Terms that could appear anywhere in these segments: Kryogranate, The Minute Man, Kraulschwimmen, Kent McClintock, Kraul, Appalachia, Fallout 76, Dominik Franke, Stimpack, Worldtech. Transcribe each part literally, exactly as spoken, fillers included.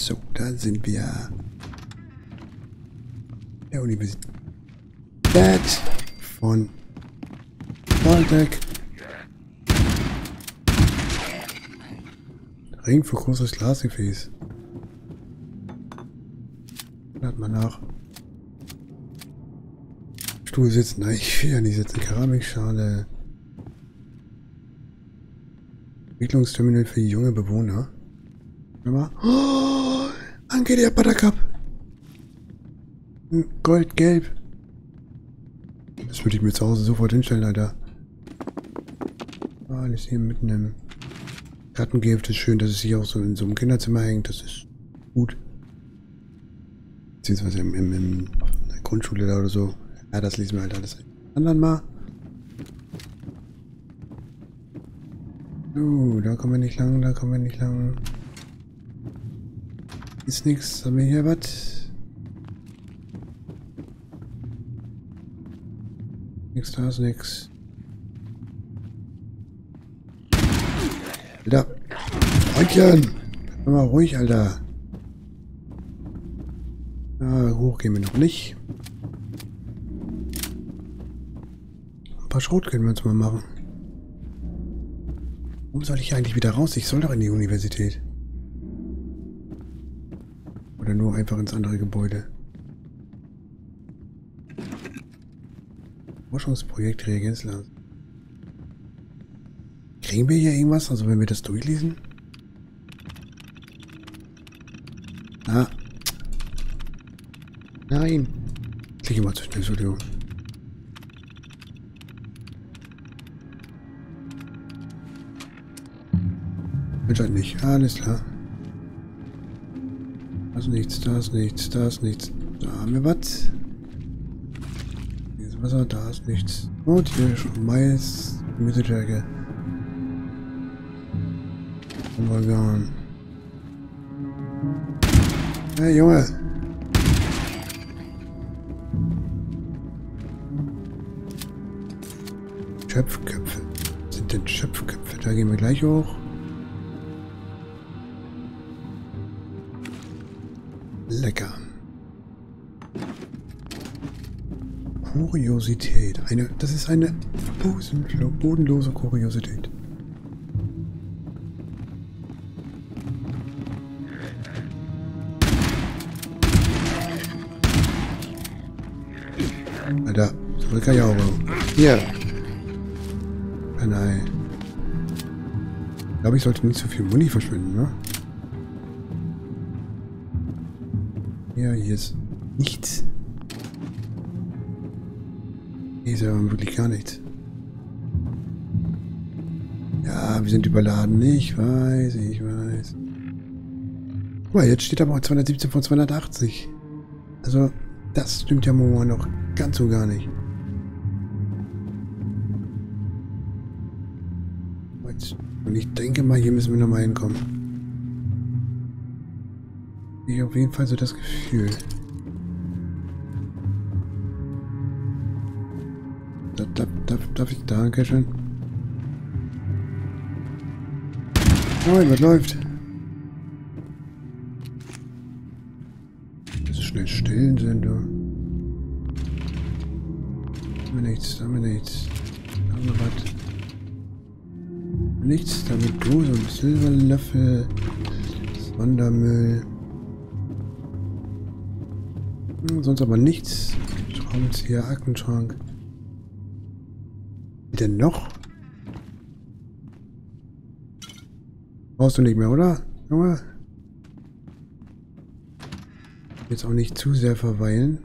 So, da sind wir. Der Universität von Waldeck. Ring für großes Glasgefäß. Lad mal nach. Stuhl sitzen. Nein, ich will ja nicht sitzen. Keramikschale. Entwicklungsterminal für junge Bewohner. Hör mal. Oh, Anke, der Buttercup. Goldgelb. Das würde ich mir zu Hause sofort hinstellen, Alter. Ah, das hier mitten im Gartengift ist schön, dass es hier auch so in so einem Kinderzimmer hängt. Das ist gut. Beziehungsweise in, in, in der Grundschule da oder so. Ja, das lesen wir halt alles anderen mal. So, da kommen wir nicht lang, da kommen wir nicht lang. Ist nichts. Haben wir hier was? Nix, da ist nix. Alter! Freundchen! Bleib mal ruhig, Alter! Na, hoch gehen wir noch nicht. Ein paar Schrot können wir uns mal machen. Warum soll ich eigentlich wieder raus? Ich soll doch in die Universität. Oder nur einfach ins andere Gebäude. Forschungsprojekt Reagenzler. Kriegen wir hier irgendwas? Also wenn wir das durchlesen? Ah. Nein. Klicke mal zu schnell, Entschuldigung. Anscheinend nicht. Alles klar. Da ist nichts, da ist nichts, da ist nichts. Da haben wir was. Hier ist Wasser, da ist nichts. Und hier schon Mais, Gemüseberge. Umgehauen. Hey Junge! Schöpfköpfe. Was sind denn Schöpfköpfe? Da gehen wir gleich hoch. Lecker. Kuriosität. Eine, das ist eine bodenlose Kuriosität. Alter, zurück kann ich auch. Hier. Ah, nein. Ich glaube, ich sollte nicht so viel Muni verschwinden, ne? Ja, hier ist nichts. Hier ist aber wirklich gar nichts. Ja, wir sind überladen. Ich weiß, ich weiß. Guck mal, jetzt steht aber auch zweihundertsiebzehn von zweihundertachtzig. Also, das stimmt ja momentan noch ganz so gar nicht. Und ich denke mal, hier müssen wir nochmal hinkommen. Ich auf jeden Fall so das Gefühl. Da, da, da, darf ich? Danke schön. Moin, was läuft? Dass es schnell still sind, du. Da haben wir nichts, da haben wir nichts. Da haben wir was. Nichts, da haben wir Dose und Silberlöffel. Sondermüll. Sonst aber nichts. Schraubenzieher, Aktenschrank. Wie denn noch? Brauchst du nicht mehr, oder? Junge? Jetzt auch nicht zu sehr verweilen.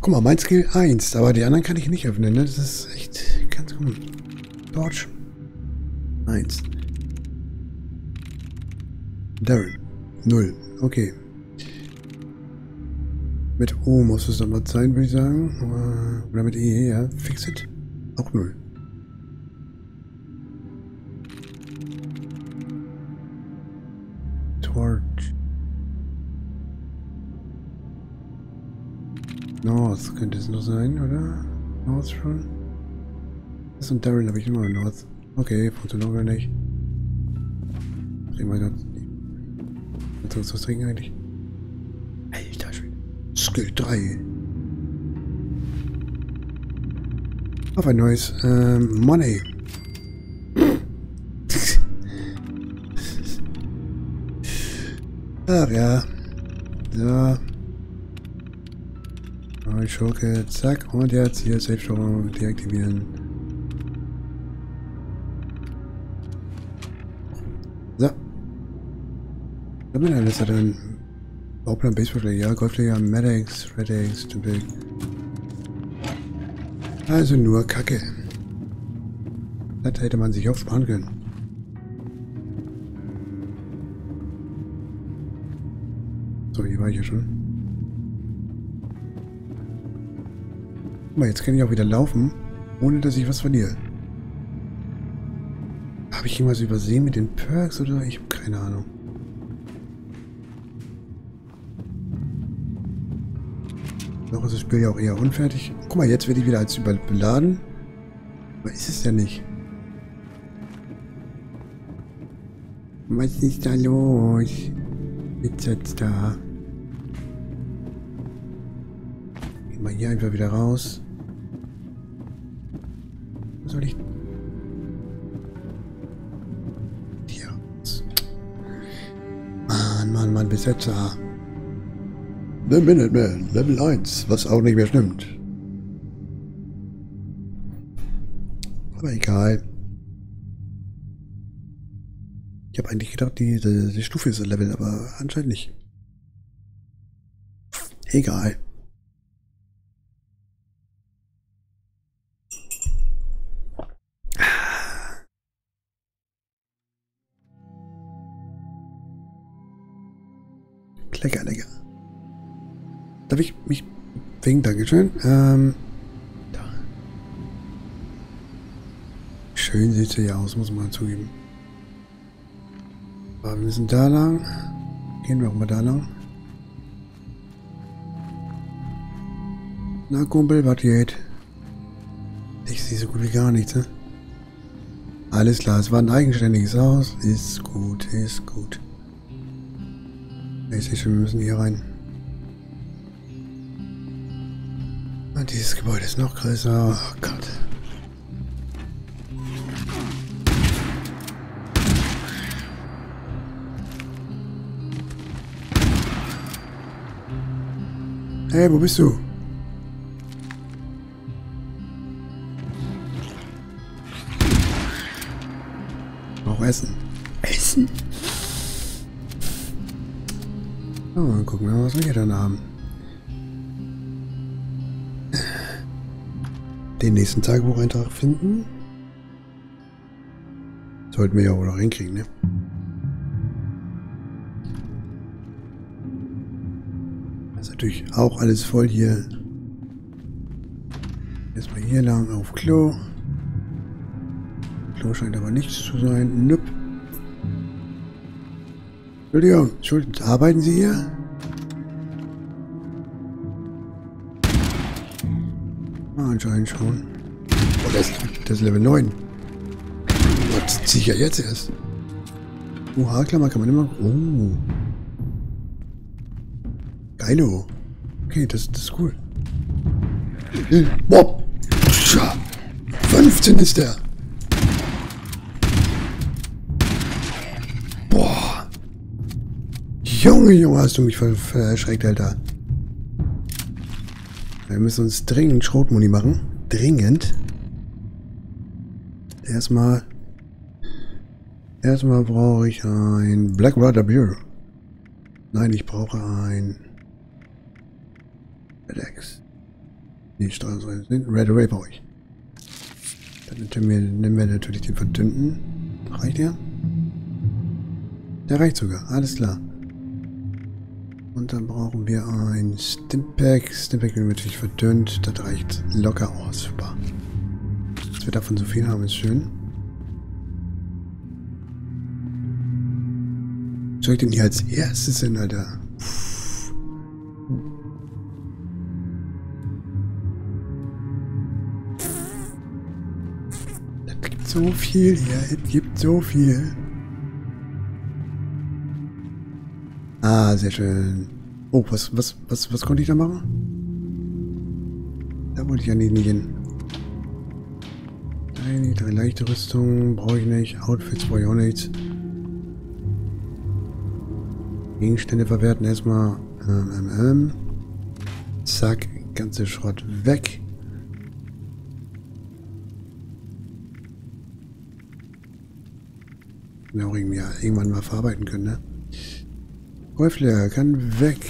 Guck mal, mein Skill eins, aber die anderen kann ich nicht öffnen, ne? Das ist echt ganz gut. Torch eins. Darren. Null. Okay. Mit O muss es dann was sein, würde ich sagen. Oder mit E, ja. Fix it. Auch null. Torch. North könnte es noch sein, oder? North schon? Das und Darren habe ich immer North. Okay, funktioniert auch gar nicht. Bring mal ganz lieb. Kannst du uns was trinken eigentlich? Alter Schwede. Skill drei. Auf ein neues ähm, Money. Ach ja. So. Neue Schurke. Zack. Und jetzt hier Safe-Steuerung deaktivieren. So. Da bin ich alles da drin. Bauplan, Baseballschläger, ja, Golfschläger, Medics, Redix, Stümpel. Also nur Kacke. Das hätte man sich aufsparen können. So, hier war ich ja schon. Aber jetzt kann ich auch wieder laufen, ohne dass ich was verliere. Habe ich irgendwas übersehen mit den Perks oder? Ich habe keine Ahnung. Noch ist das Spiel ja auch eher unfertig. Guck mal, jetzt werde ich wieder als überladen. Aber ist es ja nicht. Was ist da los? Jetzt jetzt da. Geht mal hier einfach wieder raus. Was soll ich? Hier raus. Mann, Mann, Mann, bis jetzt da. The Minuteman, Level eins, was auch nicht mehr stimmt. Aber egal. Ich habe eigentlich gedacht, die, die, die Stufe ist ein Level, aber anscheinend nicht. Egal. Lecker, lecker. Darf ich mich wegen Dankeschön? Ähm, da. Schön sieht sie ja aus, muss man zugeben. Aber wir müssen da lang. Gehen wir auch mal da lang. Na Kumpel, was geht? Ich sehe so gut wie gar nichts, ne? Alles klar, es war ein eigenständiges Haus. Ist gut, ist gut. Ich sehe schon, wir müssen hier rein. Und dieses Gebäude ist noch größer. Oh Gott. Hey, wo bist du? Auch Essen. Essen? Oh, dann gucken wir mal, was wir hier dann haben. Den nächsten Tagebucheintrag finden. Sollten wir ja wohl noch hinkriegen, ne? Das ist natürlich auch alles voll hier. Erstmal hier lang auf Klo. Klo scheint aber nichts zu sein. Nüpp. Entschuldigung, Entschuldigung, arbeiten Sie hier? Anscheinend schon. Oh, das, das ist Level neun. Das ziehe ich ja jetzt erst. Oh, Haarklammer kann man immer... Oh. Geilo. Okay, das, das ist cool. Boah. fünfzehn ist der. Boah. Junge, Junge, hast du mich verschreckt, Alter. Wir müssen uns dringend Schrotmuni machen. Dringend. Erstmal. Erstmal brauche ich ein Black Rider Bureau. Nein, ich brauche ein. Relax. Nee, Straßenreise. Red Array brauche ich. Dann nehmen wir, nehmen wir natürlich den verdünnten. Reicht der? Der reicht sogar. Alles klar. Und dann brauchen wir ein Stimpack. Stimpack wird natürlich verdünnt. Das reicht locker aus. Super. Dass wir davon so viel haben, ist schön. Soll ich den hier als erstes hin, Alter? Das gibt so viel hier. Es gibt so viel. Ah, sehr schön. Oh, was, was, was, was konnte ich da machen? Da wollte ich ja nicht hin. Nein, die drei leichte Rüstung brauche ich nicht. Outfits brauche ich auch nicht. Gegenstände verwerten erstmal. Ähm, ähm, ähm. Zack, ganze Schrott weg. Ja, auch irgendwie irgendwann mal verarbeiten können, ne? Häufler kann weg.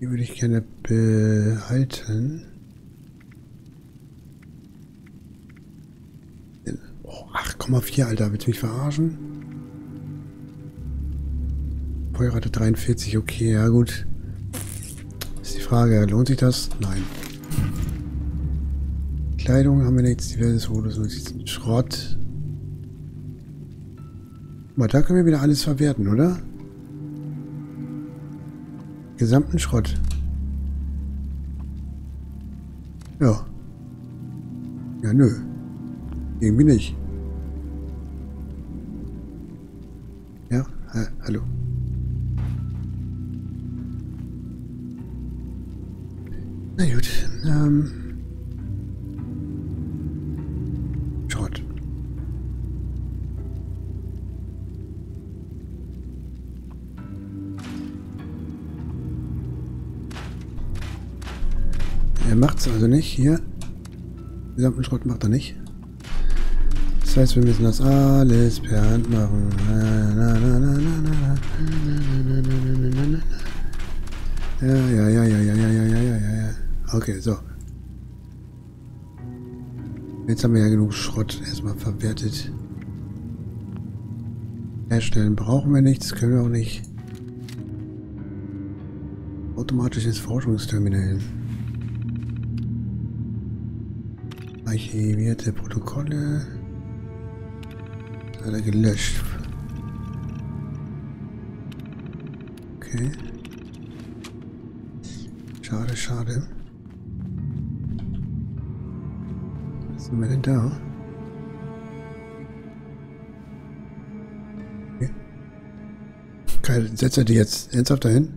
Die würde ich gerne behalten. Oh, acht Komma vier, Alter, willst du mich verarschen? Feuerrate dreiundvierzig, okay, ja gut. Ist die Frage, lohnt sich das? Nein. Kleidung haben wir nichts, diverses Rodos, Schrott. Da können wir wieder alles verwerten, oder? Gesamten Schrott. Ja. Ja, nö. Irgendwie nicht. Ja, ha hallo. Na gut, ähm... Schrott. Er macht's also nicht, hier. Den gesamten Schrott macht er nicht. Das heißt, wir müssen das alles per Hand machen. Ja, ja, ja, ja, ja, ja, ja, ja, ja, ja. Okay, so. Jetzt haben wir ja genug Schrott erstmal verwertet. Herstellen brauchen wir nichts, können wir auch nicht. Automatisches Forschungsterminal. Archivierte Protokolle. Alle gelöscht. Okay. Schade, schade. Was sind wir denn da? Okay. Geil, setzt er die jetzt ernsthaft dahin?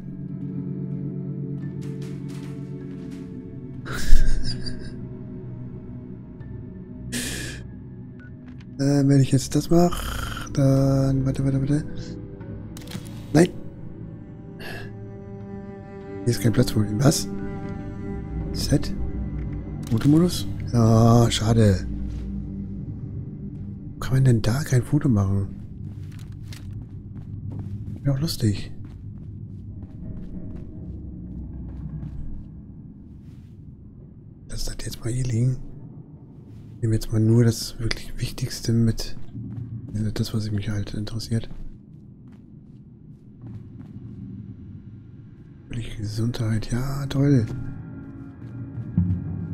Äh, wenn ich jetzt das mache, dann... Warte, warte, warte. Nein! Hier ist kein Platz für ihn. Was? Set? Fotomodus? Ah, schade. Wo kann man denn da kein Foto machen? Wäre auch lustig. Lass das jetzt mal hier liegen. Nehmen wir jetzt mal nur das wirklich Wichtigste mit. Das, was mich halt interessiert. Gesundheit, ja toll.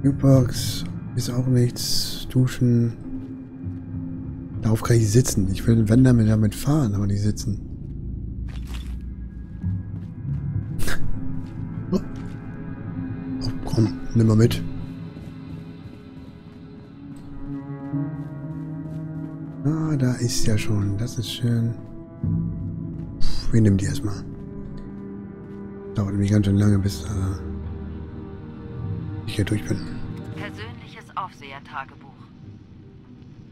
Jukebox ist auch nichts. Duschen. Darauf kann ich sitzen. Ich will, wenn damit, damit fahren, aber nicht sitzen. Oh, komm, nimm mal mit. Ah, da ist ja schon. Das ist schön. Puh, wir nehmen die erstmal. Dauert nämlich ganz schön lange, bis äh, ich hier durch bin. Persönliches Aufseher-Tagebuch.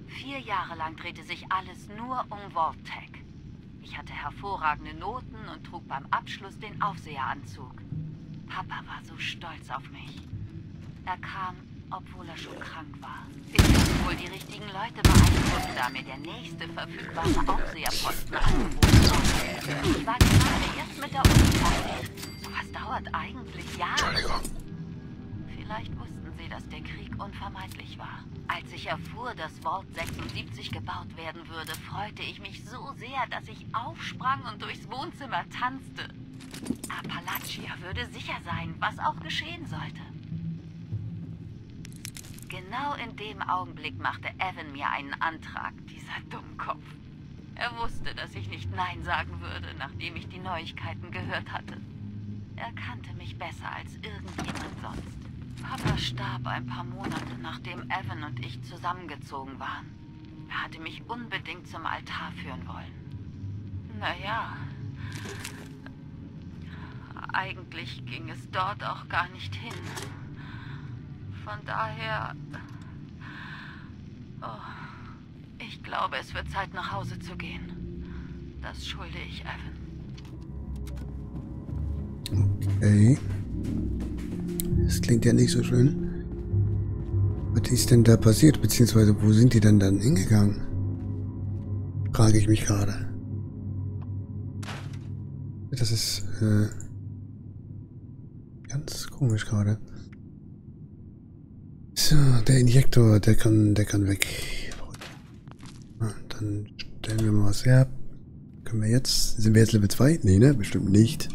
Vier Jahre lang drehte sich alles nur um Worldtech. Ich hatte hervorragende Noten und trug beim Abschluss den Aufseheranzug. Papa war so stolz auf mich. Er kam, obwohl er schon krank war. Ich hätte wohl die richtigen Leute beeinflusst, da mir der nächste verfügbare Aufseherposten angeboten wurde. Ich war gerade erst mit der Uni. Was dauert eigentlich Jahre? Vielleicht wussten sie, dass der Krieg unvermeidlich war. Als ich erfuhr, dass Vault sechsundsiebzig gebaut werden würde, freute ich mich so sehr, dass ich aufsprang und durchs Wohnzimmer tanzte. Appalachia würde sicher sein, was auch geschehen sollte. Genau in dem Augenblick machte Evan mir einen Antrag, dieser Dummkopf. Er wusste, dass ich nicht Nein sagen würde, nachdem ich die Neuigkeiten gehört hatte. Er kannte mich besser als irgendjemand sonst. Papa starb ein paar Monate, nachdem Evan und ich zusammengezogen waren. Er hatte mich unbedingt zum Altar führen wollen. Naja, eigentlich ging es dort auch gar nicht hin. Von daher... Oh, ich glaube, es wird Zeit, nach Hause zu gehen. Das schulde ich Evan. Okay. Das klingt ja nicht so schön. Was ist denn da passiert? Beziehungsweise, wo sind die denn dann hingegangen? Frage ich mich gerade. Das ist äh, ganz komisch gerade. So, der Injektor, der kann, der kann weg. Ah, dann stellen wir mal was her. Können wir jetzt... Sind wir jetzt Level zwei? Nee, ne? Bestimmt nicht.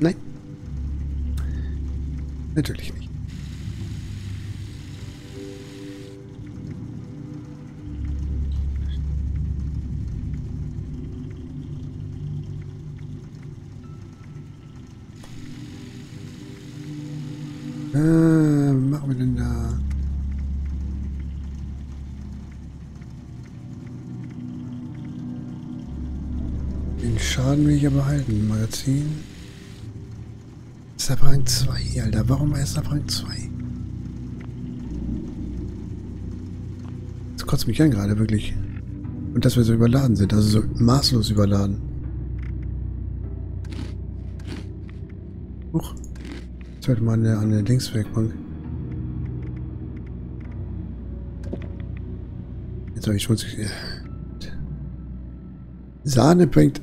Nein. Natürlich nicht. Äh, was machen wir denn da? Den Schaden will ich aber halten. Magazin. Ist ab Rang zwei, Alter. Warum erst ab Rang zwei? Das kotzt mich an gerade, wirklich. Und dass wir so überladen sind. Also so maßlos überladen. Huch. Jetzt hört man an der Linkswerkbank. Jetzt habe ich schmutzig. Sahne bringt.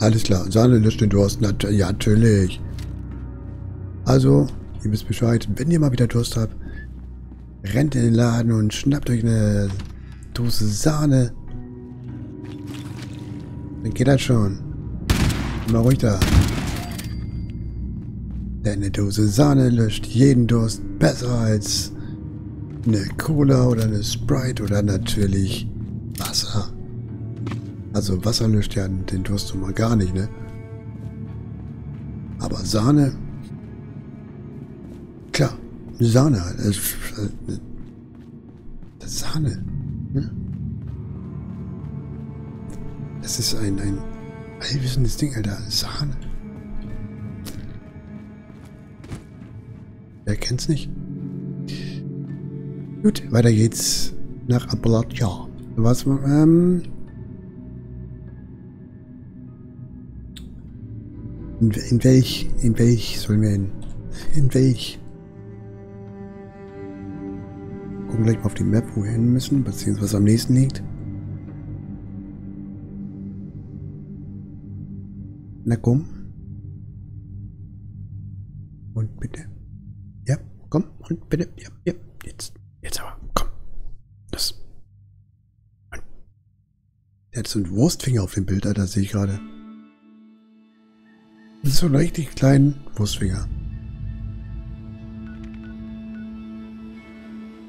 Alles klar. Sahne löscht den Durst. Nat ja, natürlich. Also, ihr wisst Bescheid, wenn ihr mal wieder Durst habt, rennt in den Laden und schnappt euch eine Dose Sahne. Dann geht das schon. Immer ruhig da. Denn eine Dose Sahne löscht jeden Durst besser als eine Cola oder eine Sprite oder natürlich Wasser. Also Wasser löscht ja den Durst nun mal gar nicht, ne? Aber Sahne... Klar, Sahne. Äh, äh, das Sahne. Hm? Das ist ein, ein allwissendes Ding, Alter. Sahne. Wer kennt's nicht? Gut, weiter geht's. Nach Appalachia. Was war, ähm... In, in welch, in welch sollen wir hin? In welch? Gucken gleich mal auf die Map, wo wir hin müssen, beziehungsweise was am nächsten liegt. Na komm. Und bitte. Ja, komm. Und bitte. Ja, ja. Jetzt. Jetzt aber. Komm. Das. Mann. Der hat so einen Wurstfinger auf dem Bild, Alter, sehe ich gerade. So einen richtig kleinen Wurstfinger.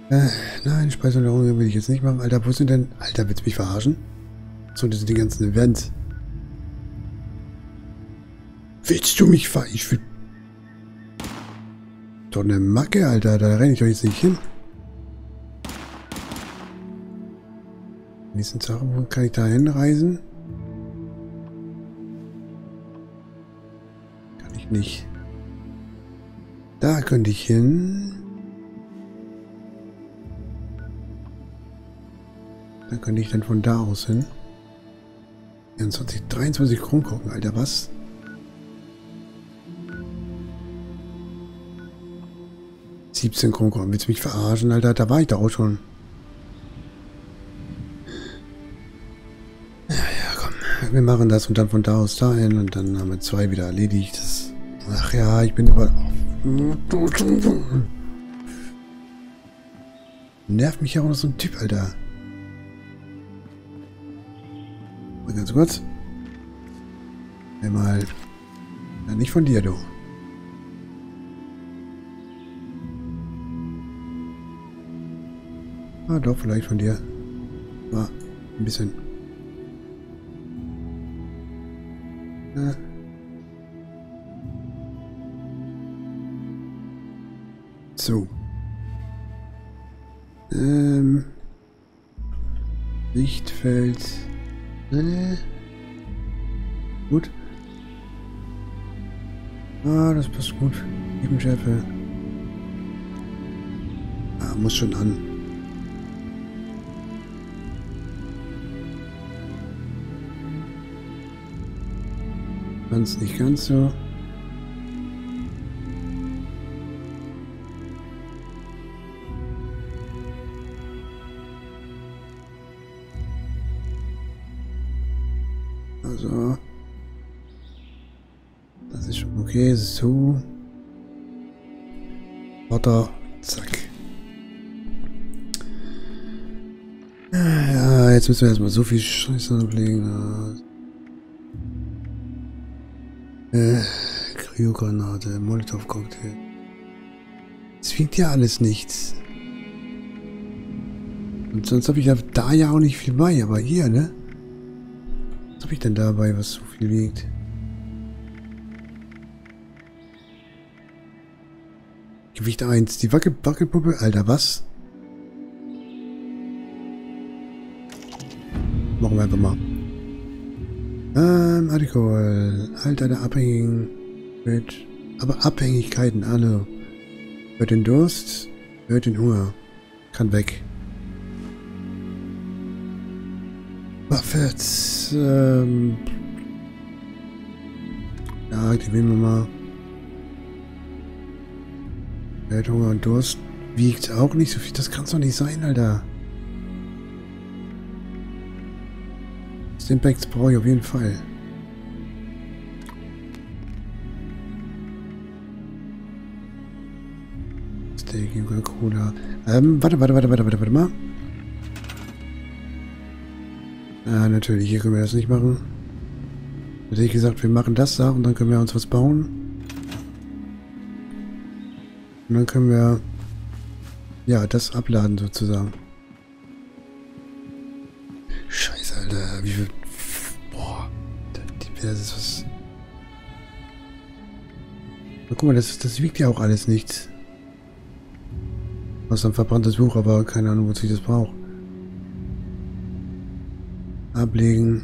Äh, nein, Speiserung will ich jetzt nicht machen. Alter, wo sind denn... Alter, willst du mich verarschen? So, das sind die ganzen Events. Willst du mich ver... Ich will... Doch eine Macke, Alter. Da renne ich doch jetzt nicht hin. Nächsten Tag, wo kann ich da hinreisen? Kann ich nicht. Da könnte ich hin... Dann könnte ich dann von da aus hin. dreiundzwanzig Kronen gucken, Alter, was? siebzehn Kronen gucken. Willst du mich verarschen, Alter? Da war ich da auch schon. Naja, komm. Wir machen das und dann von da aus dahin und dann haben wir zwei wieder erledigt. Das Ach ja, ich bin über... Nervt mich ja auch noch so ein Typ, Alter. Ganz kurz. Einmal. Ja, nicht von dir, du. Ah, doch, vielleicht von dir. War ah, ein bisschen. Ja. So. Ähm. Lichtfeld. Äh. Gut. Ah, das passt gut. Eben Schärfe. Ah, muss schon an. Ganz nicht ganz so. Also. Das ist schon okay. So. Potter. Zack. Ja, jetzt müssen wir erstmal so viel Scheiße anlegen. Äh, Kryogranate, Molotov-Cocktail. Das fliegt ja alles nichts. Und sonst habe ich da ja auch nicht viel bei, aber hier, ne? Was habe ich denn dabei, was so viel wiegt? Gewicht eins, die Wacke Wackelpuppe, Alter, was? Machen wir einfach mal. Ähm, Alkohol, Alter der Abhängigen, mit, aber Abhängigkeiten, alle. Hört den Durst, hört den Hunger, kann weg. Buffett, ähm, ja, aktivieren wir mal. Hört Hunger und Durst, wiegt auch nicht so viel, das kann's doch nicht sein, Alter. Den Bags brauche ich auf jeden Fall. Steak, Coca Cola. Ähm, warte, warte, warte, warte, warte, warte mal. Ah, natürlich, hier können wir das nicht machen. Hätte ich gesagt, wir machen das da und dann können wir uns was bauen. Und dann können wir ja das abladen sozusagen. Boah, das ist was. Na, guck mal, das, das wiegt ja auch alles nichts. Was ein verbranntes Buch, aber keine Ahnung, wozu ich das brauche. Ablegen.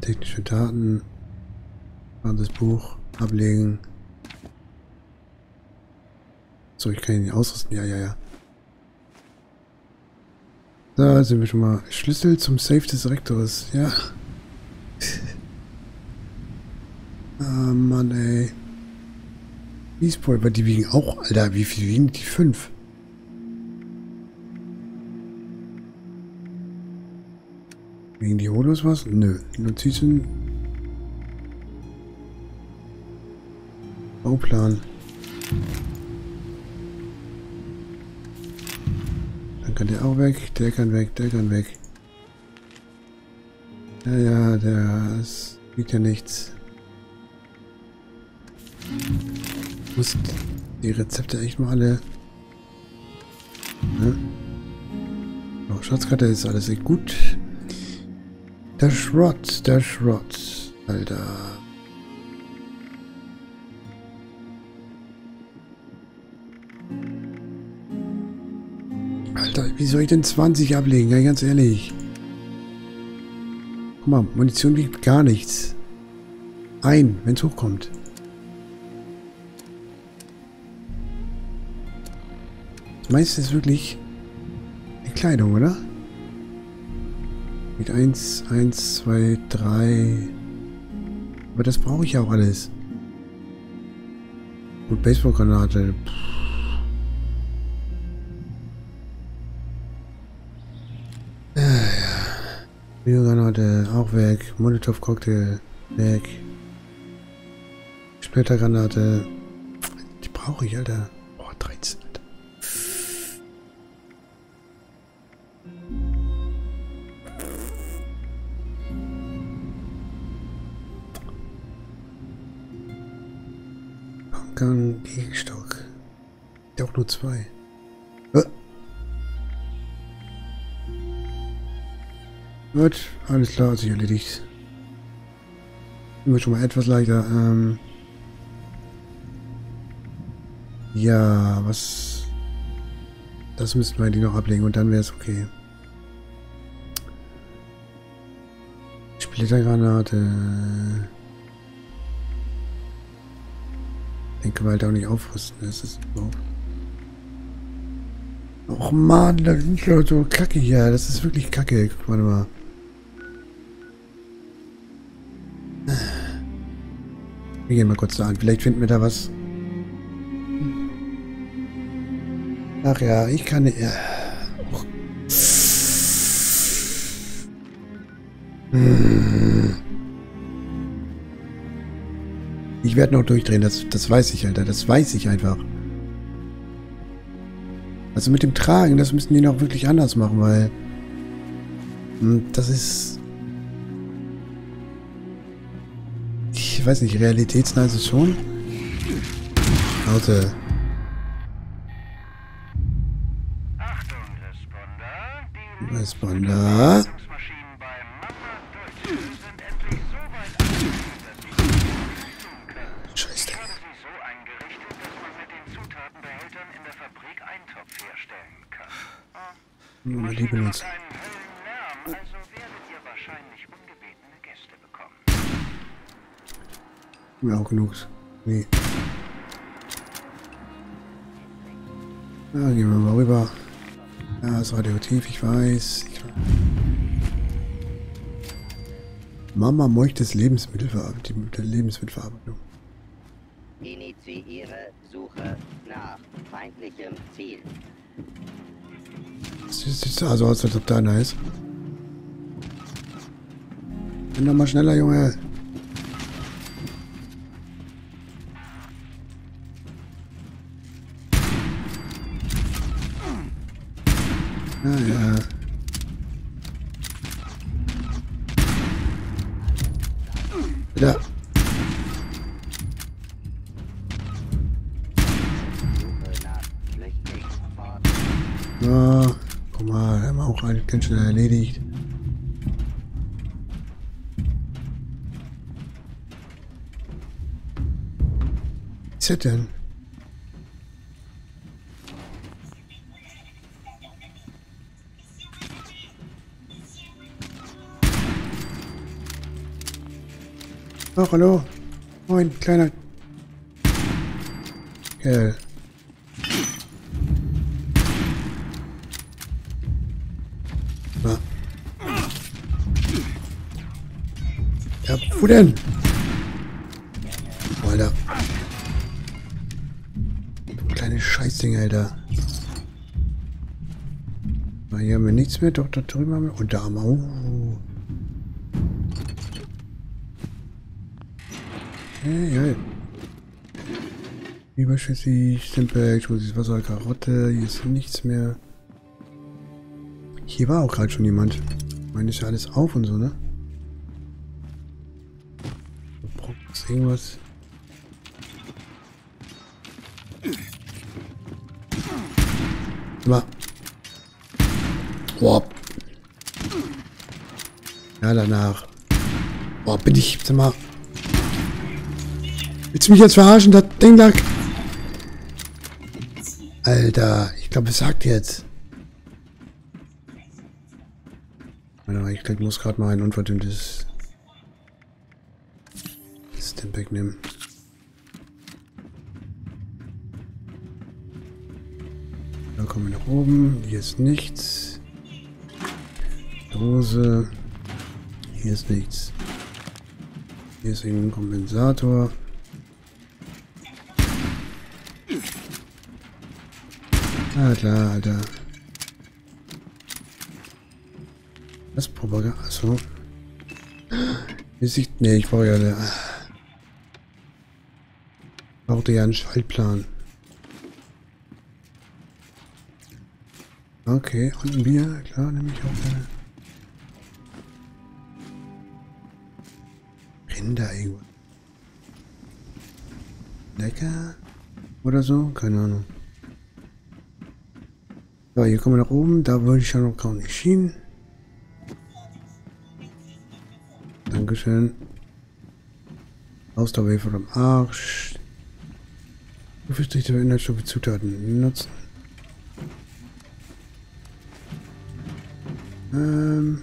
Technische Daten. Verbranntes Buch. Ablegen. So, ich kann ihn nicht ausrüsten. Ja, ja, ja. Da sind wir schon mal. Schlüssel zum Safe des Rektors, ja. Ah, Mann, ey. Peacepulver, die wiegen auch, Alter, wie viel wiegen die? Fünf. Wiegen die Holos was? Nö. Notizen. Bauplan. Kann der auch weg, der kann weg, der kann weg. Ja, ja, der es liegt ja nichts. Ich muss die Rezepte echt mal alle. Ne? Oh, Schatzkarte ist alles echt gut. Der Schrott, der Schrott, Alter. Wie soll ich denn zwanzig ablegen? Ja, ganz ehrlich. Guck mal, Munition wiegt gar nichts. Ein, wenn es hochkommt. Das meiste ist wirklich die Kleidung, oder? Mit eins, eins, zwei, drei. Aber das brauche ich ja auch alles. Gut, Baseballgranate. Granate auch weg, Molotov-Cocktail weg, Splittergranate, die brauche ich, Alter. Boah, dreizehn, Alter. Pumpgun, Gegenstock. Ich hab auch nur zwei. Gut, alles klar, hat sich erledigt. Immer schon mal etwas leichter. Ähm ja, was Das müssten wir eigentlich noch ablegen und dann wäre es okay. Splittergranate. Den können wir halt auch nicht aufrüsten. Das ist überhaupt... Och man, da sind Leute so kacke hier. Das ist wirklich kacke. Guck mal mal. Wir gehen mal kurz da an. Vielleicht finden wir da was. Ach ja, ich kann nicht. Ja. Oh. Ich werde noch durchdrehen, das, das weiß ich, Alter. Das weiß ich einfach. Also mit dem Tragen, das müssen die noch wirklich anders machen, weil... Das ist... Ich weiß nicht, realitätsnah ist es schon. Warte. Responder. Scheiße. Wir lieben uns. Mir auch genug. Nee. Da gehen wir mal rüber. Ja, ist radioaktiv, ich weiß. Ich... Mama möchte Lebensmittelverarbeitung. Lebensmittelverarbeitung. Initiiere Suche nach feindlichem Ziel. Das sieht also aus, als ob da einer ist. Bin doch mal schneller, Junge. Ah, ja. Ja. Ja, guck mal, haben wir auch ganz schnell erledigt. Was ist das denn? Ach, hallo. Moin, kleiner. Kerl. Na. Ja, wo denn? Oh, Alter. Kleine Scheißding, Alter. Na, hier haben wir nichts mehr. Doch, da drüben haben wir. Und da haben wir. Oh. Hey, hey. Überschüssig, Stempel, Schmutzes Wasser, Karotte, hier ist nichts mehr. Hier war auch gerade schon jemand. Ich meine, ist ja alles auf und so, ne? Ist irgendwas. Mal. Boah. Ja, danach. Boah, bin ich, sag mal. Willst du mich jetzt verarschen, das Ding lag? Alter, ich glaube, es sagt jetzt. Ich muss gerade mal ein unverdünntes Stampack nehmen. Da kommen wir nach oben. Hier ist nichts. Dose. Hier ist nichts. Hier ist irgendein Kompensator. Ah, klar, Alter. Das Propaganda. Achso. Ne, ich brauche ja. Ne, ich brauchte ja einen Schaltplan. Okay, und ein Bier. Klar, nehme ich auch gerne. Rinder irgendwo. Lecker? Oder so? Keine Ahnung. So, hier kommen wir nach oben, da würde ich ja noch kaum nicht schieben. Dankeschön. Ausdauer von dem Arsch. Befestigte Inhaltsstoffe Zutaten nutzen. Ähm.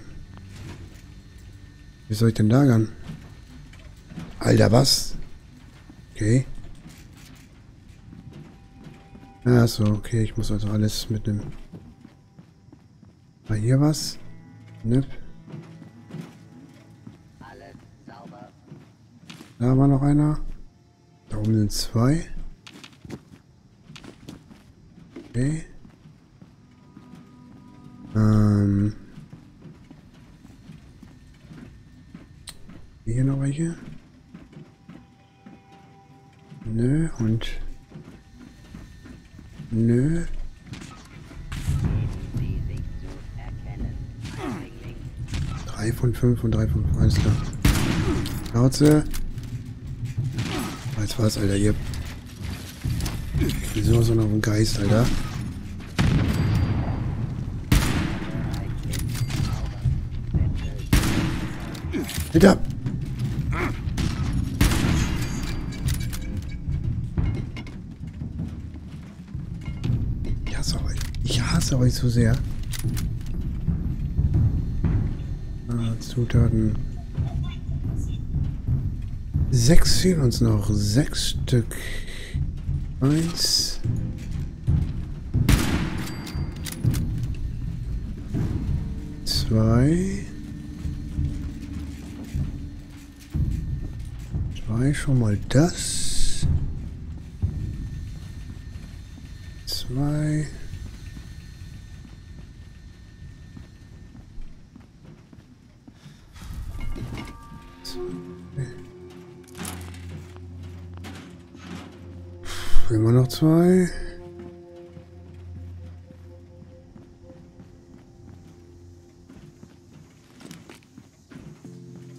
Wie soll ich denn lagern? Alter, was? Okay. Achso, okay, ich muss also alles mitnehmen. War hier was? Nip. Alles sauber. Da war noch einer. Da oben sind zwei. Okay. Ähm. Hier noch welche? Nö, und... Nö. drei von fünf und drei von fünf. Alles klar. Schnauze. Jetzt war's, Alter, ihr... Wieso so noch ein Geist, Alter? Alter! Ich hasse euch. Ich hasse euch so sehr. Ah, Zutaten. Sechs fehlen uns noch. Sechs Stück. Eins. Zwei. Zwei, schon mal das. Zwei. Immer noch zwei.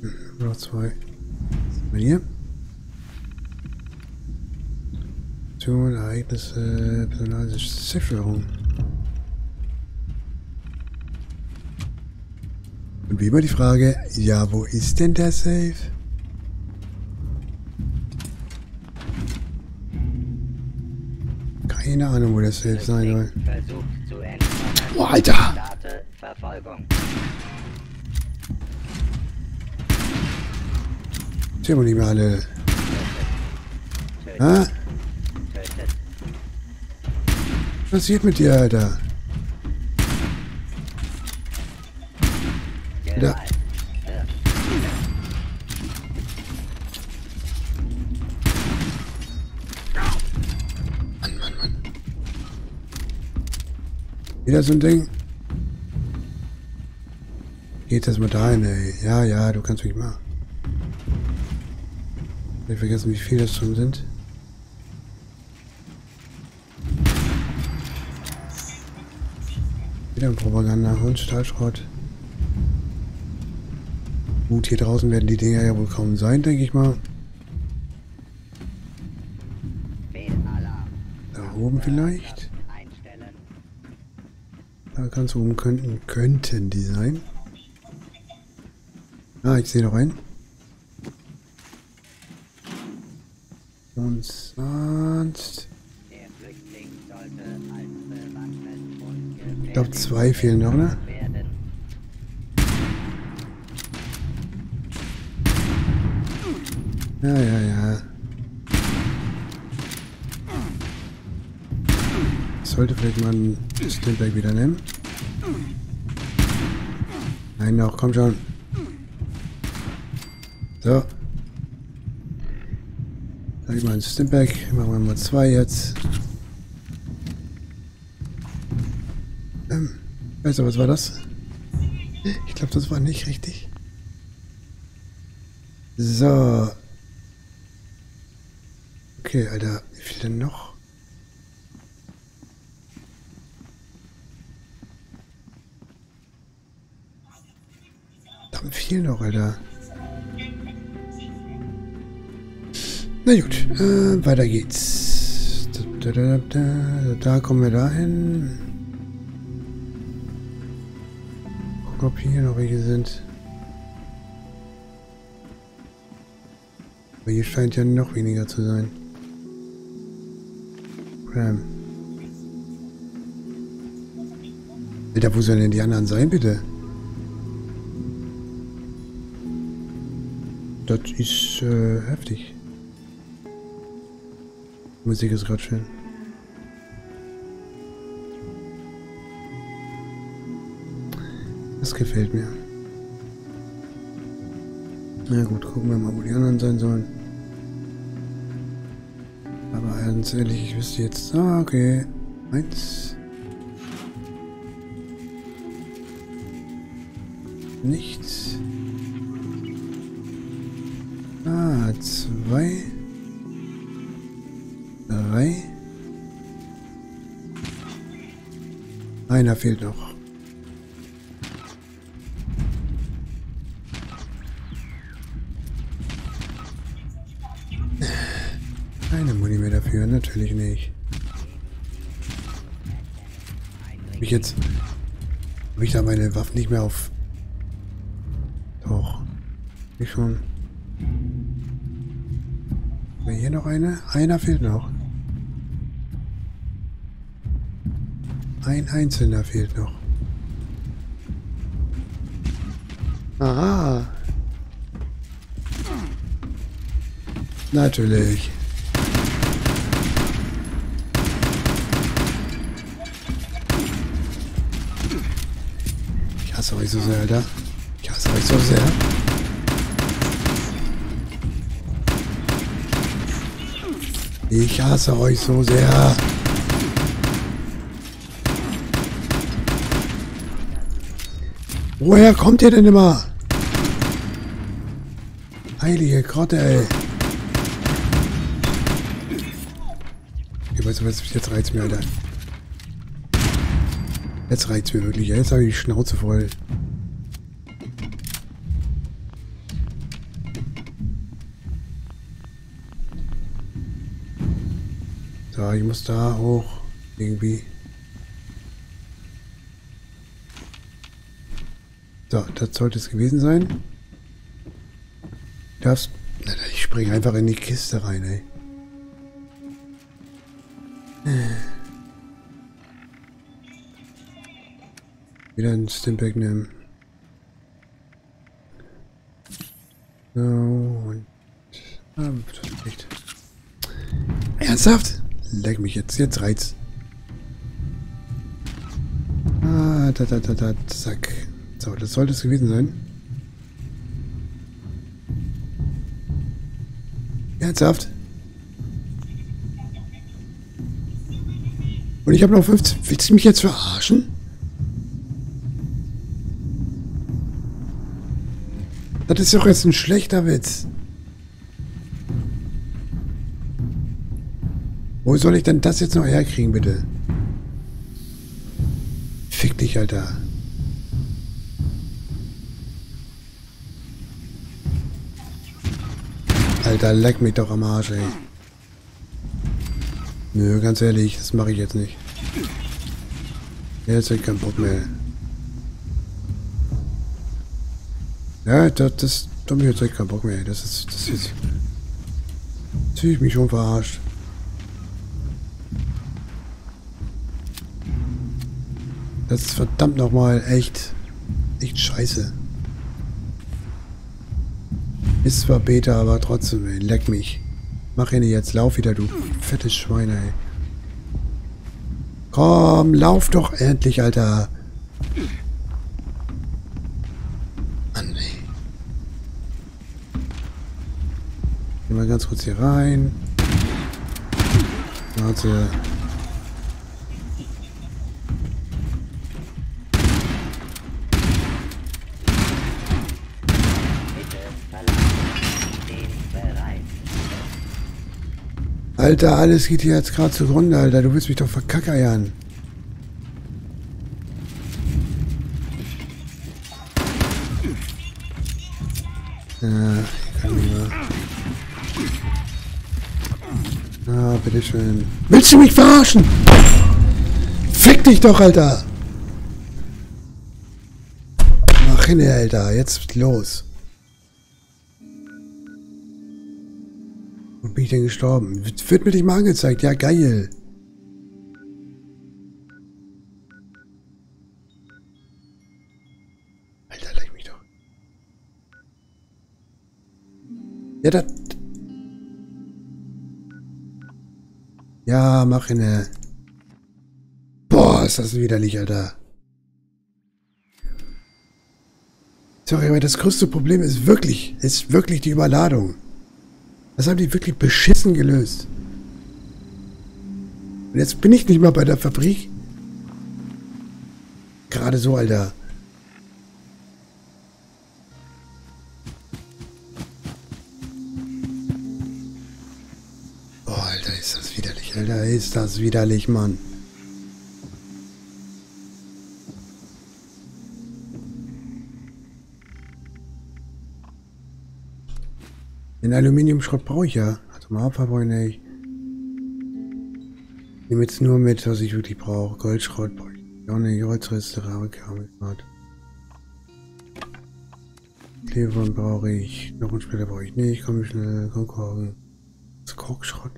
Immer noch zwei. Sind wir hier? Aktion, Ereignisse, Personalsicherung. Und wie immer die Frage, ja, wo ist denn der Safe? Keine Ahnung, wo das selbst sein soll. Oh, Alter! Sehen wir nicht mehr alle. Ha? Was passiert mit dir, Alter? Da. Wieder so ein Ding. Geht das mal dahin, ey. Ja, ja, du kannst mich mal. Ich vergesse, wie viele das schon sind. Wieder ein Propaganda und Stahlschrott. Gut, hier draußen werden die Dinger ja wohl kaum sein, denke ich mal. Da oben vielleicht. Da ganz oben könnten, könnten die sein. Ah, ich sehe noch einen. Und sonst... Ich glaube, zwei fehlen noch, ne? Ja, ja, ja. Sollte vielleicht mal ein Stimmbag wieder nehmen. Nein, noch, komm schon. So. Sag ich mal ein Stimmbag. Machen wir mal zwei jetzt. Ähm, weißt du, was war das? Ich glaube, das war nicht richtig. So. Okay, Alter, wie viel denn noch? Viel noch, Alter. Na gut, äh, weiter geht's. Da, da, da, da, da kommen wir dahin. Gucken, ob hier noch welche sind. Aber hier scheint ja noch weniger zu sein. Bam. Alter, wo sollen denn die anderen sein, bitte? Das ist äh, heftig. Musik ist gerade schön. Das gefällt mir. Na gut, gucken wir mal, wo die anderen sein sollen. Aber ganz ehrlich, ich wüsste jetzt... Ah, okay. Eins. Nichts. Ah, zwei. Drei. Einer fehlt noch. Keine Muni mehr dafür, natürlich nicht. Hab ich jetzt... Hab ich da meine Waffen nicht mehr auf... Doch. Ich schon. Haben wir hier noch eine? Einer fehlt noch. Ein einzelner fehlt noch. Aha. Natürlich. Ich hasse euch so sehr, Alter. Ich hasse euch so sehr. Ich hasse euch so sehr. Woher kommt ihr denn immer? Heilige Grotte, ey. Okay, weißt du was? Jetzt reizt mir, Alter. Jetzt reizt mir wirklich. Jetzt habe ich die Schnauze voll. So, ich muss da hoch. Irgendwie. So, das sollte es gewesen sein. Darfst... Ich springe einfach in die Kiste rein, ey. Wieder einen Stimpack nehmen. So, und... Ah, das nicht. Ernsthaft? Leck mich jetzt, jetzt reizt. Ah, da, da, da, da, zack. So, das sollte es gewesen sein. Ernsthaft? Und ich habe noch fünfzehn... Willst du mich jetzt verarschen? Das ist doch jetzt ein schlechter Witz. Wo soll ich denn das jetzt noch herkriegen, bitte? Fick dich, Alter. Alter, leck mich doch am Arsch, ey. Nö, ganz ehrlich, das mache ich jetzt nicht. Jetzt hab ich keinen Bock mehr. Ja, das, das, da bin ich jetzt keinen Bock mehr. Das ist, das ist, zieh ich mich schon verarscht. Das ist verdammt nochmal echt, echt scheiße. Ist zwar Beta, aber trotzdem, ey, leck mich. Mach ihn jetzt, lauf wieder, du fettes Schwein, ey. Komm, lauf doch endlich, Alter. Mal ganz kurz hier rein. Warte. Alter, alles geht hier jetzt gerade zugrunde, Alter. Du willst mich doch verkackeiern. Ja, ich kann nicht mehr. Ah, bitteschön. Willst du mich verarschen? Fick dich doch, Alter! Mach hin, Alter. Jetzt los. Wo bin ich denn gestorben? Wird mir nicht mal angezeigt. Ja, geil. Alter, leck mich doch. Ja, das... Ja, mach eine... Boah, ist das widerlich, Alter. Sorry, aber das größte Problem ist wirklich, ist wirklich die Überladung. Das haben die wirklich beschissen gelöst. Und jetzt bin ich nicht mal bei der Fabrik. Gerade so, Alter. Oh, Alter, ist das widerlich, Alter. Ist das widerlich, Mann. Den Aluminiumschrott brauche ich ja. Also mal abverbrauchen, ey. Ich nehme jetzt nur mit, was ich wirklich brauche. Goldschrott brauche ich auch nicht. Holzreste, Rahmenkeramikmat. Klebeband brauche ich. Knochensplitter brauche ich nicht. Komm schnell, komm, komm. Das Korkschrott.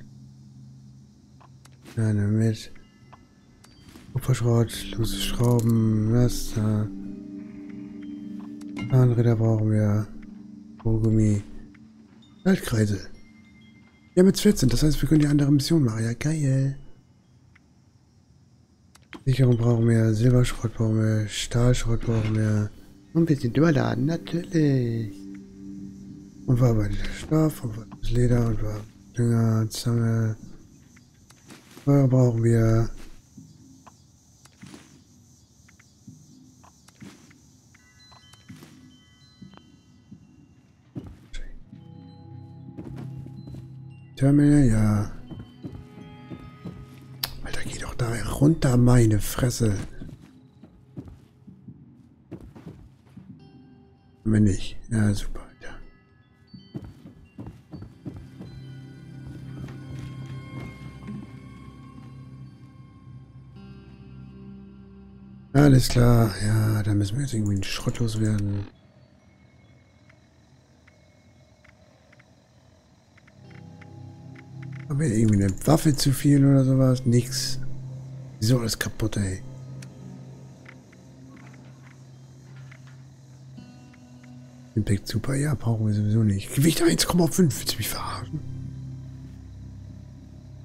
Nein, nein, mit. Kupferschrott, lose Schrauben, Laster. Zahnräder brauchen wir. Rohgummi. Waldkreise. Wir haben jetzt vierzehn, das heißt, wir können die andere Mission machen. Ja, geil. Sicherung brauchen wir, Silberschrott brauchen wir, Stahlschrott brauchen wir. Und wir sind überladen, natürlich. Und verarbeiteter Stoff, und Leder, und Dünger, Zange. Feuer brauchen wir. Terminal, ja. Alter, geh doch da runter, meine Fresse. Wenn nicht. Ja, super, Alter. Alles klar. Ja, da müssen wir jetzt irgendwie in Schrott loswerden. Haben wir irgendwie eine Waffe zu viel oder sowas? Nix. Wieso alles kaputt, ey? Impact super, ja, brauchen wir sowieso nicht. Gewicht eins Komma fünf, willst du mich verarschen?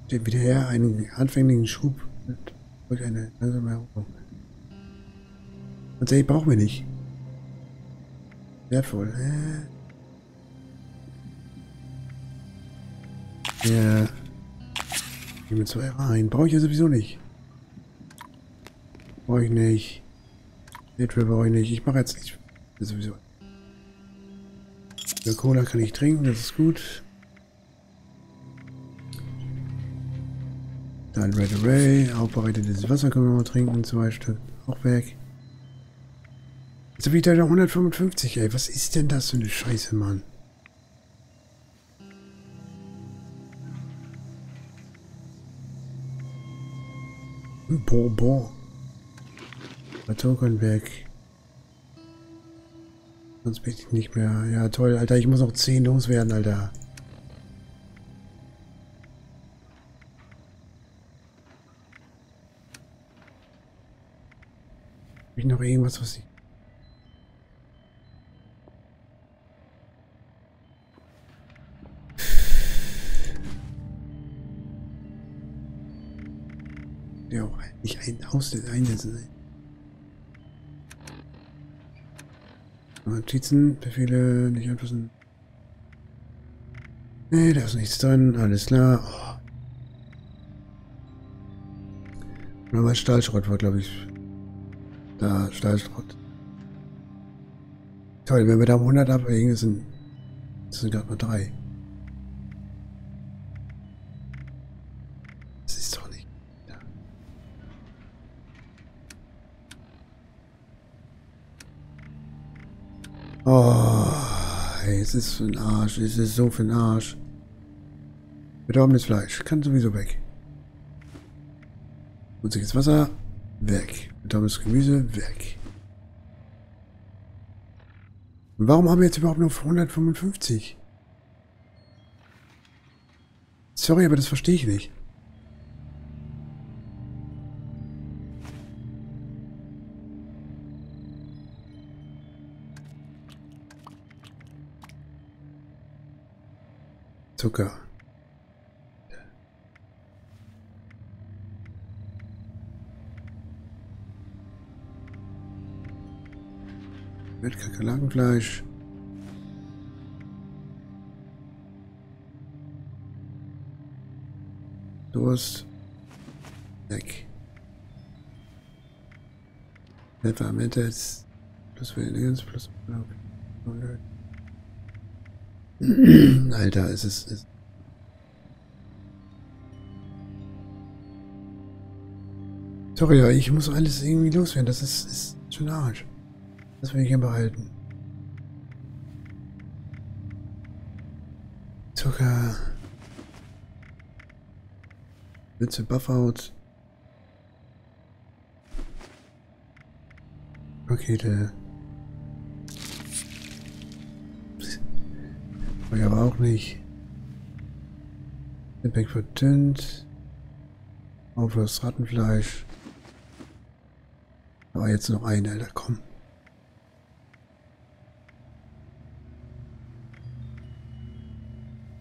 Steht wieder her, einen anfänglichen Schub. Und eine langsame Erholung. Tatsächlich brauchen wir nicht. Wertvoll, hä? Ja. Gehen wir zwei rein. Brauche ich ja sowieso nicht. Brauche ich nicht. Netware brauche ich nicht. Ich mache jetzt nicht. Das sowieso. Der Cola kann ich trinken, das ist gut. Dann Red Array. Aufbereitetes Wasser können wir mal trinken. Zwei Stück. Auch weg. Jetzt habe ich da noch hundertfünfundfünfzig, ey. Was ist denn das für eine Scheiße, Mann? Bonbon. Kartoffeln weg. Sonst bin ich nicht mehr. Ja, toll, Alter. Ich muss noch zehn loswerden, Alter. Hab ich noch irgendwas, was ich... Ja, nicht ein Haus einsetzen. Notizen, Befehle nicht anpassen. Nee, da ist nichts drin, alles klar. Oh. Nochmal Stahlschrott war, glaube ich. Da, Stahlschrott. Toll, wenn wir da hundert ablegen, sind das sind gerade mal drei. Oh, ey, es ist für ein Arsch, es ist so für ein Arsch. Verdorbenes Fleisch, kann sowieso weg. Mutziges Wasser, weg. Verdorbenes Gemüse, weg. Und warum haben wir jetzt überhaupt nur hundertfünfundfünfzig? Sorry, aber das verstehe ich nicht. Zucker. Mit Kakerlakenfleisch. Durst. Weg. Etwa am Ende jetzt plus für den plus. Alter, es ist. Es Sorry, aber ich muss alles irgendwie loswerden. Das ist, ist schon arsch. Das will ich hier behalten. Zucker. Mütze Buffhaut. Pakete. Ich aber auch nicht. Gepäck verdünnt. Auf das Rattenfleisch. Aber jetzt noch ein, Alter, komm.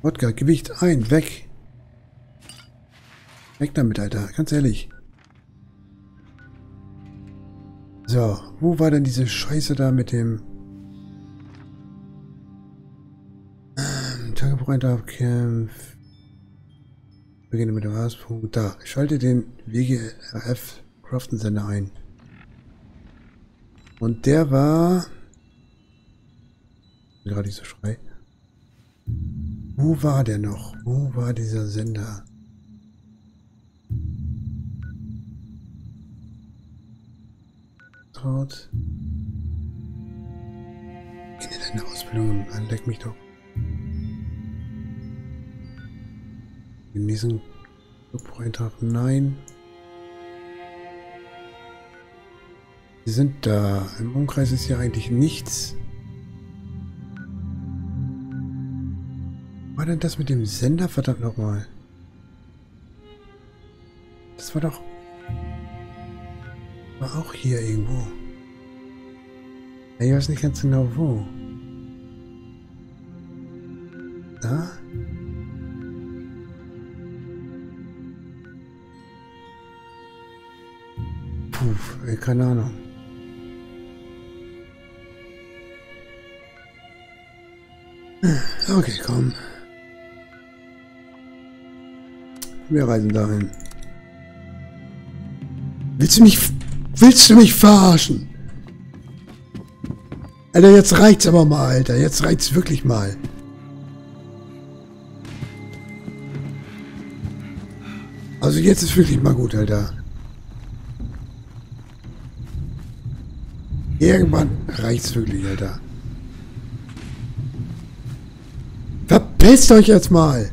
Wodka, Gewicht ein, weg. Weg damit, Alter, ganz ehrlich. So, wo war denn diese Scheiße da mit dem... Tagebucheintrag-Kampf. Beginne mit dem Haspunkt. Da, ich schalte den W G R F-Craften-Sender ein. Und der war... Gerade nicht so schrei. Wo war der noch? Wo war dieser Sender? Traut. Ende deine Ausbildung. Anleck mich doch. In diesem Eintrag, nein. Sie sind da. Im Umkreis ist hier eigentlich nichts. War denn das mit dem Sender? Verdammt nochmal. Das war doch... War auch hier irgendwo. Ich weiß nicht ganz genau wo. Da? Puh, keine Ahnung. Okay, komm. Wir reisen dahin. Willst du mich... Willst du mich verarschen? Alter, jetzt reicht's aber mal, Alter. Jetzt reicht's wirklich mal. Also jetzt ist wirklich mal gut, Alter. Irgendwann reicht's wirklich, Alter. Verpisst euch jetzt mal!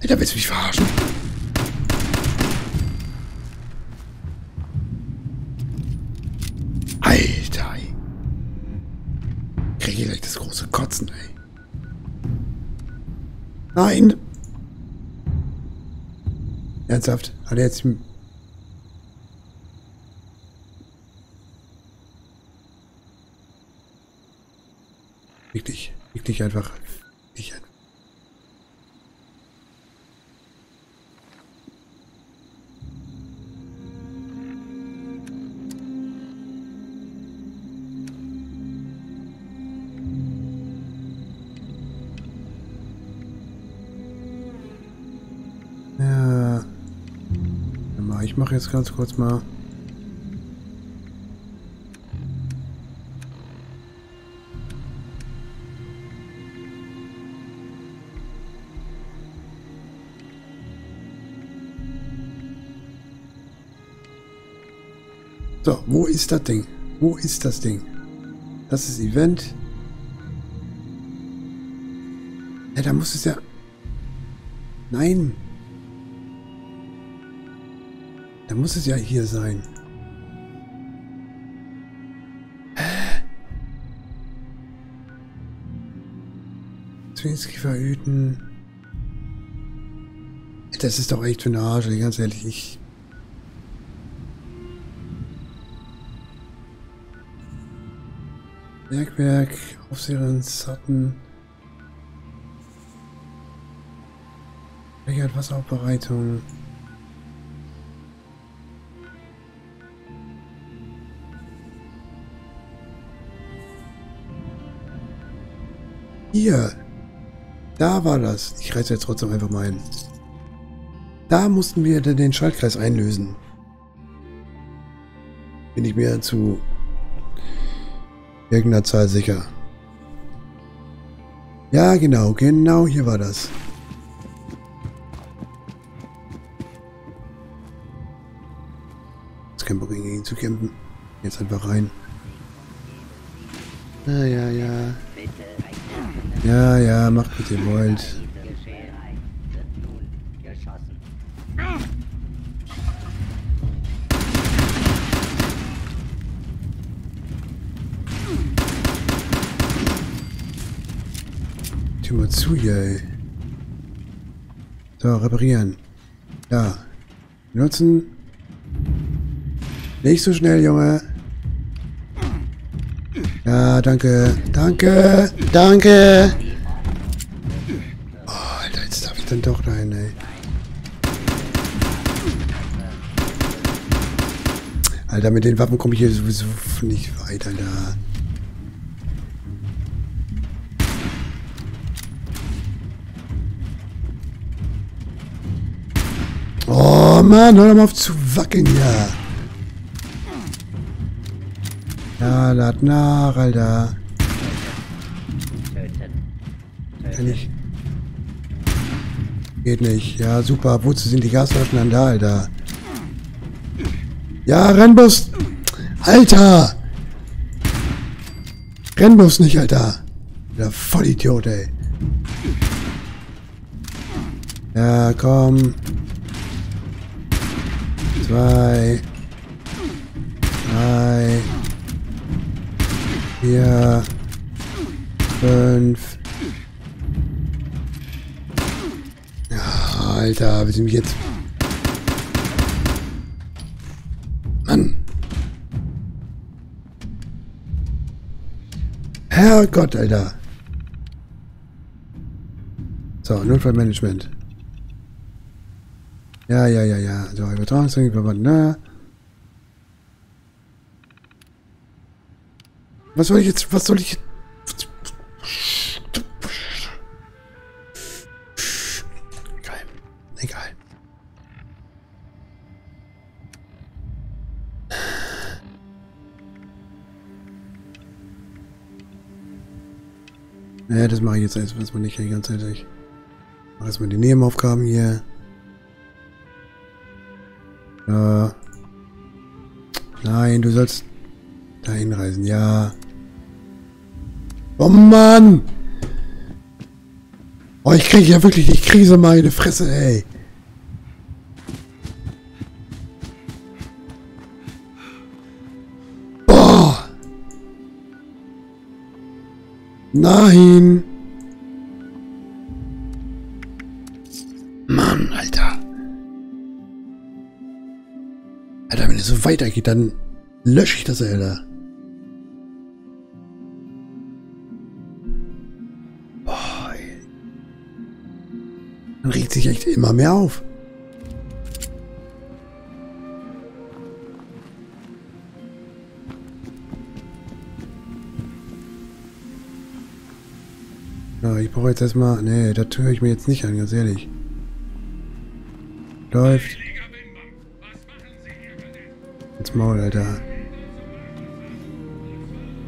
Alter, willst du mich verarschen? Alter, ey. Krieg ich gleich das große Kotzen, ey. Nein! Ernsthaft? Hat er jetzt... Wirklich, wirklich einfach... Wirklich einfach. Ich mache jetzt ganz kurz mal. So, wo ist das Ding? Wo ist das Ding? Das ist Event. Ja, da muss es ja... Nein! Da muss es ja hier sein. Zwillingskäfer hüten. Das ist doch echt für eine Arsch, ganz ehrlich. Ich Bergberg, Aufseherin Sutton. Richard, Wasseraufbereitung. Hier. Da war das. Ich reiße jetzt trotzdem einfach mal ein. Da mussten wir den Schaltkreis einlösen. Bin ich mir zu irgendeiner Zahl sicher. Ja, genau. Genau hier war das. Jetzt kein Bock gegen ihn zu kämpfen. Jetzt einfach rein. Ja, ja, ja. Ja, ja, macht was ihr wollt. Tür mal zu hier, ey. So, reparieren. Ja. Benutzen. Nicht so schnell, Junge. Ja, danke. Danke. Danke. Oh, Alter, jetzt darf ich dann doch rein, ey. Alter, mit den Waffen komme ich hier sowieso nicht weiter, da. Oh, Mann, hör doch mal auf zu wackeln, ja. Ja, lad nach, Alter. Kann ich. Geht nicht. Ja, super. Wozu sind die Gasflaschen dann da, Alter? Ja, Rennbus. Alter! Rennbus nicht, Alter. Der Vollidiot, ey. Ja, komm. Zwei. Drei. Vier, fünf. Ja, Alter, wir sind jetzt. Mann. Herrgott, Alter. So, Notfallmanagement. Ja, ja, ja, ja. So, Übertragungsring, na. Was soll ich jetzt? Was soll ich? Egal. Egal. Naja, das mache ich jetzt erstmal nicht die ganze Zeit. Ich mache erstmal die Nebenaufgaben hier. Äh. Nein, du sollst da hinreisen, ja. Oh Mann! Oh, ich kriege ja wirklich die Krise, meine Fresse, ey. Boah! Nein! Mann, Alter. Alter, wenn es so weitergeht, dann lösche ich das, Alter. Man regt sich echt immer mehr auf. Ja, ich brauche jetzt erstmal. Nee, das höre ich mir jetzt nicht an, ganz ehrlich. Läuft. Ins Maul, Alter.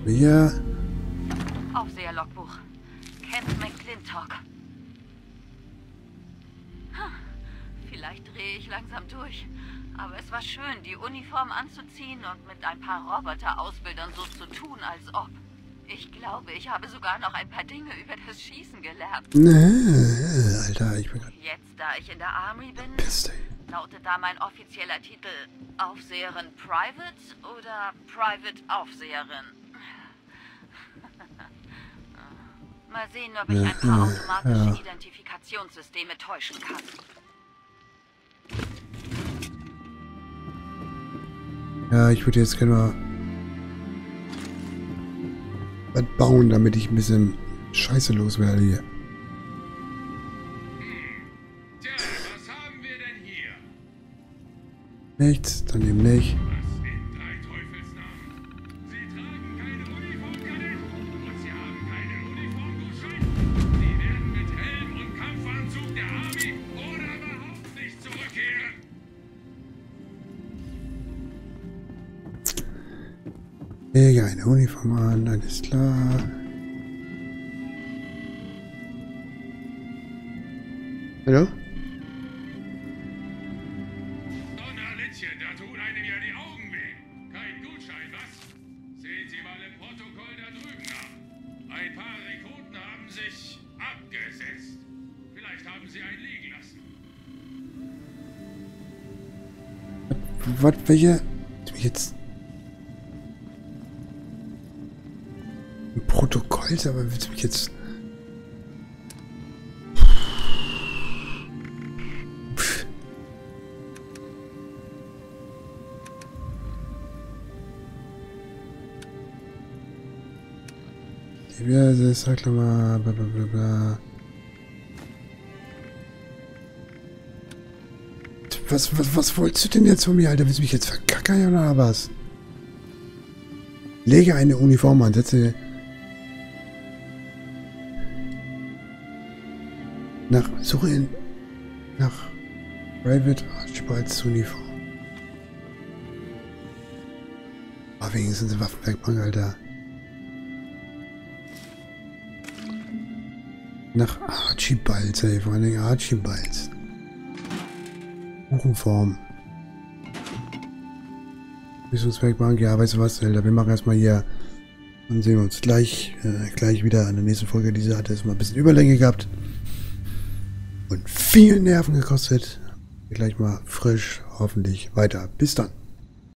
Wir. Aufseher-Logbuch. Kent McClintock. Vielleicht drehe ich langsam durch, aber es war schön, die Uniform anzuziehen und mit ein paar Roboter-Ausbildern so zu tun, als ob. Ich glaube, ich habe sogar noch ein paar Dinge über das Schießen gelernt. Nee, Alter, ich bin... Jetzt, da ich in der Army bin, Piste. Lautet da mein offizieller Titel Aufseherin Private oder Private Aufseherin? Mal sehen, ob ich ein paar automatische Identifikationssysteme täuschen kann. Ja, ich würde jetzt gerne mal... was bauen, damit ich ein bisschen Scheiße loswerde hier. Tja, was haben wir denn hier? Nichts, dann eben nicht. Jäger eine Uniform an, alles klar. Hallo? Donnerlittchen, da tun einem ja die Augen weh. Kein Gutschein, was? Sehen Sie mal im Protokoll da drüben nach. Ein paar Rekruten haben sich abgesetzt. Vielleicht haben sie einen liegen lassen. Was, welche? Jetzt. Protokoll, aber willst du mich jetzt... Pff. Diverse Sacklammer, bla bla bla bla. Was, was, was wolltest du denn jetzt von mir, Alter? Willst du mich jetzt verkackern oder was? Lege eine Uniform an, setze... Nach, suche ihn nach Private Archibald's Uniform. Aber oh, wenigstens eine Waffenwerkbank, Alter. Nach Archibald, ey, vor allen Dingen Archibald. Uniform. Rüstungswerkbank, ja, weißt du was, Alter, wir machen erstmal hier und sehen wir uns gleich, äh, gleich wieder an der nächsten Folge. Diese hatte erstmal ein bisschen Überlänge gehabt. Und viel Nerven gekostet. Gleich mal frisch, hoffentlich weiter. Bis dann.